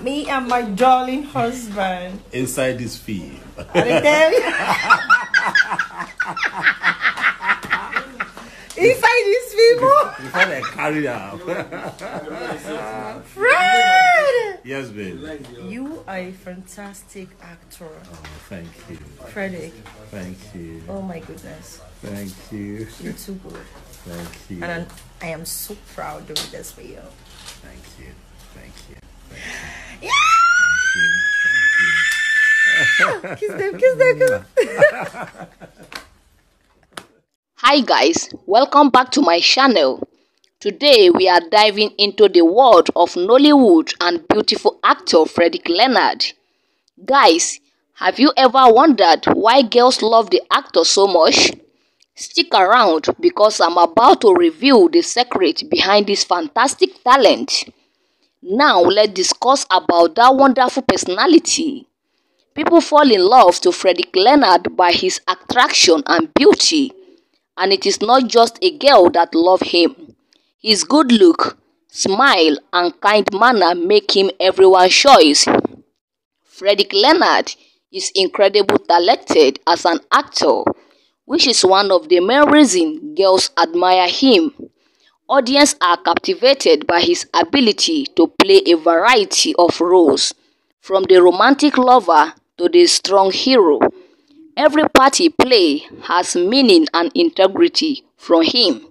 Me and my darling husband. Inside this field. Inside these people. Before they carry out. Fred! Yes, babe. You are a fantastic actor. Oh, thank you. Frederick. Thank you. Oh, my goodness. Thank you. You're too good. Thank you. And I am so proud doing this for you. Thank you. Thank you. Thank you. Yeah! Thank you. Thank you. Kiss them. Hi guys, welcome back to my channel. Today we are diving into the world of Nollywood and beautiful actor Frederick Leonard. Guys, have you ever wondered why girls love the actor so much? Stick around because I'm about to reveal the secret behind this fantastic talent. Now let's discuss about that wonderful personality. People fall in love to Frederick Leonard by his attraction and beauty. And it is not just a girl that loves him. His good look, smile, and kind manner make him everyone's choice. Frederick Leonard is incredibly talented as an actor, which is one of the main reasons girls admire him. Audiences are captivated by his ability to play a variety of roles, from the romantic lover to the strong hero. Every part he plays has meaning and integrity from him,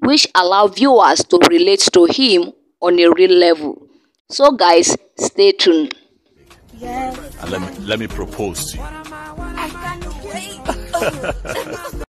which allow viewers to relate to him on a real level. So guys, stay tuned. Yes. Let me propose to you. I can't wait.